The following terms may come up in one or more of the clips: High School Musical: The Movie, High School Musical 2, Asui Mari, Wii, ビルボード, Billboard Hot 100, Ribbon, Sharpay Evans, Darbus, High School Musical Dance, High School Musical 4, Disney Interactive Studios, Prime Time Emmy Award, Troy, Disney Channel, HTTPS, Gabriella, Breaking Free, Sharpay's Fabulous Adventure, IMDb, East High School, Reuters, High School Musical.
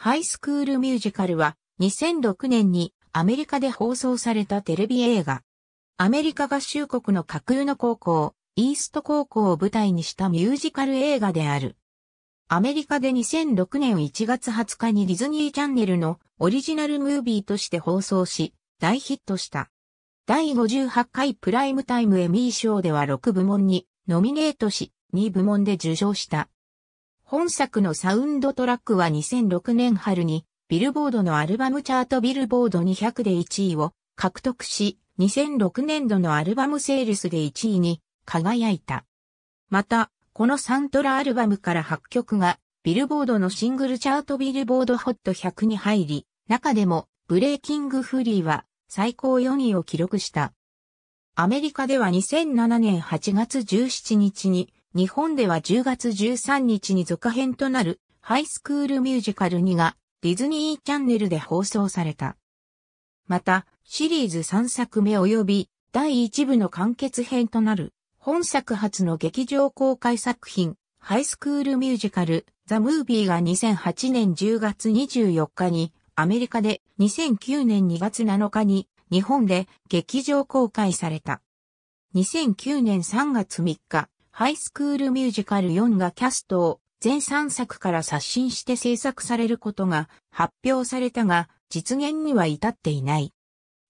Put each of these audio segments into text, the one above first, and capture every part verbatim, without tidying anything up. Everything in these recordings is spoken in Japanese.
ハイスクールミュージカルはにせんろくねんにアメリカで放送されたテレビ映画。アメリカ合衆国の架空の高校、イースト高校を舞台にしたミュージカル映画である。アメリカでにせんろくねんいちがつはつかにディズニーチャンネルのオリジナルムービーとして放送し、大ヒットした。第ごじゅうはちかいプライムタイムエミー賞ではろくぶもんにノミネートし、にぶもんで受賞した。本作のサウンドトラックはにせんろくねん春にビルボードのアルバムチャートビルボードにひゃくでいちいを獲得し、にせんろくねんどのアルバムセールスでいちいに輝いた。また、このサントラアルバムからはっきょくがビルボードのシングルチャートビルボードホットひゃくに入り、中でもBreaking Freeは最高よんいを記録した。アメリカではにせんななねんはちがつじゅうしちにちに、日本ではじゅうがつじゅうさんにちに続編となるハイスクールミュージカルにがディズニーチャンネルで放送された。またシリーズさんさくめ及びだいいちぶの完結編となる本作初の劇場公開作品ハイスクールミュージカルザ・ムービーがにせんはちねんじゅうがつにじゅうよっかにアメリカでにせんきゅうねんにがつなのかに日本で劇場公開された。にせんきゅうねんさんがつみっかハイスクールミュージカルよんがキャストを全さんさくから刷新して制作されることが発表されたが実現には至っていない。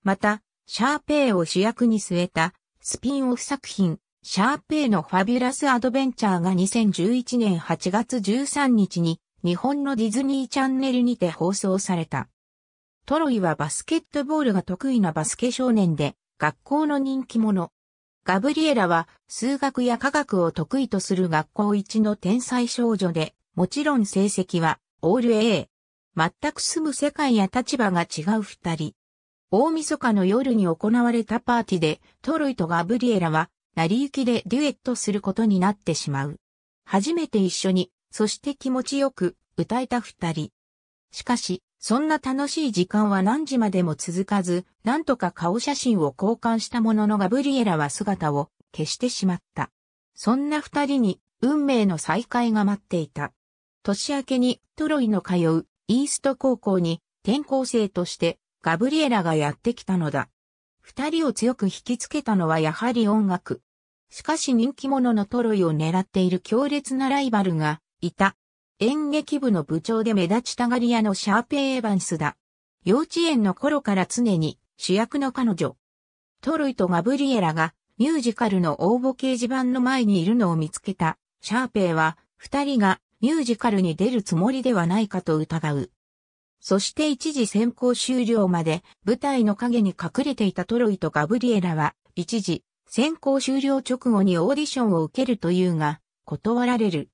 また、シャーペイを主役に据えたスピンオフ作品シャーペイのファビュラスアドベンチャーがにせんじゅういちねんはちがつじゅうさんにちに日本のディズニーチャンネルにて放送された。トロイはバスケットボールが得意なバスケ少年で学校の人気者。ガブリエラは数学や科学を得意とする学校一の天才少女で、もちろん成績はオール エー。全く住む世界や立場が違う二人。大晦日の夜に行われたパーティーで、トロイとガブリエラは成り行きでデュエットすることになってしまう。初めて一緒に、そして気持ちよく歌えた二人。しかし、そんな楽しい時間は何時までも続かず、なんとか顔写真を交換したもののガブリエラは姿を消してしまった。そんな二人に運命の再会が待っていた。年明けにトロイの通うイースト高校に転校生としてガブリエラがやってきたのだ。二人を強く引きつけたのはやはり音楽。しかし人気者のトロイを狙っている強烈なライバルがいた。演劇部の部長で目立ちたがり屋のシャーペイ・エヴァンスだ。幼稚園の頃から常に主役の彼女。トロイとガブリエラがミュージカルの応募掲示板の前にいるのを見つけたシャーペイは二人がミュージカルに出るつもりではないかと疑う。そして一時選考終了まで舞台の影に隠れていたトロイとガブリエラは一時選考終了直後にオーディションを受けるというが断られる。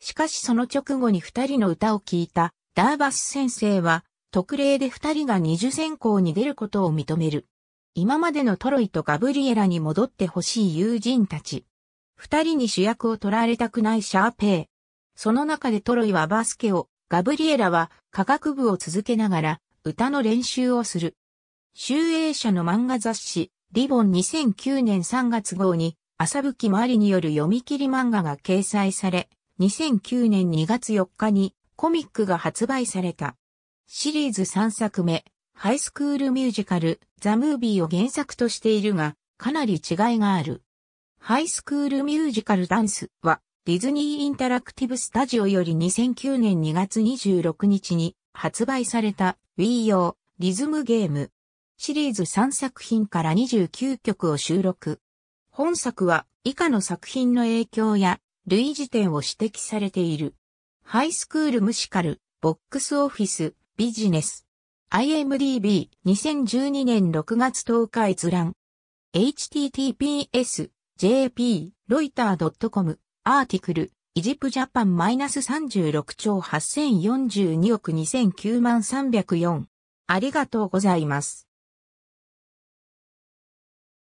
しかしその直後に二人の歌を聴いたダーバス先生は特例で二人が二次選考に出ることを認める。今までのトロイとガブリエラに戻ってほしい友人たち。二人に主役を取られたくないシャーペイ。その中でトロイはバスケを、ガブリエラは科学部を続けながら歌の練習をする。集英社の漫画雑誌リボンにせんきゅうねんさんがつごうに麻吹まりによる読み切り漫画が掲載され、にせんきゅうねんにがつよっかにコミックが発売された。シリーズさんさくめ、ハイスクールミュージカル、ザ・ムービーを原作としているが、かなり違いがある。ハイスクールミュージカルダンスは、ディズニーインタラクティブスタジオよりにせんきゅうねんにがつにじゅうろくにちに発売された Wii 用リズムゲーム。シリーズさんさくひんからにじゅうきゅうきょくを収録。本作は以下の作品の影響や、類似点を指摘されている。ハイスクールミュージカル、ボックスオフィス、ビジネス。アイエムディービー、にせんじゅうにねんろくがつとおか閲覧。エイチティーティーピーエス ジェーピー ロイター ドットコム、アーティクル、イジプジャパン マイナスさんじゅうろくちょうはっせんよんじゅうにおくにせんきゅうまんさんびゃくよん。ありがとうございます。